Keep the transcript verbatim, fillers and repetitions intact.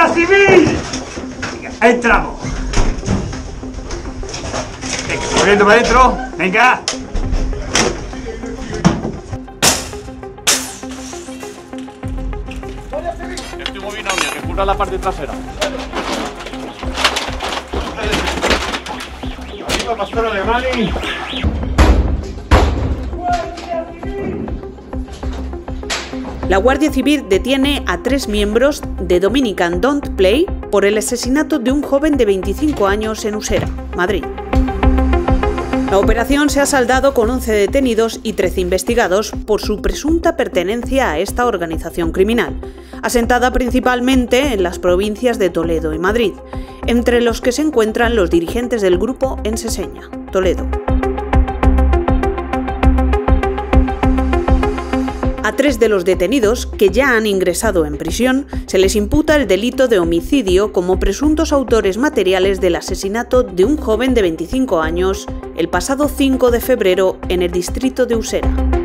Guardia Civil! Entramos. Venga, corriendo para adentro. Venga. Estoy muy bien, obvio, que cubra la parte trasera. Arriba, pastora de Mali. La Guardia Civil detiene a tres miembros de Dominican Don't Play por el asesinato de un joven de veinticinco años en Usera, Madrid. La operación se ha saldado con once detenidos y trece investigados por su presunta pertenencia a esta organización criminal, asentada principalmente en las provincias de Toledo y Madrid, entre los que se encuentran los dirigentes del grupo en Seseña, Toledo. A tres de los detenidos, que ya han ingresado en prisión, se les imputa el delito de homicidio como presuntos autores materiales del asesinato de un joven de veinticinco años el pasado cinco de febrero en el distrito de Usera.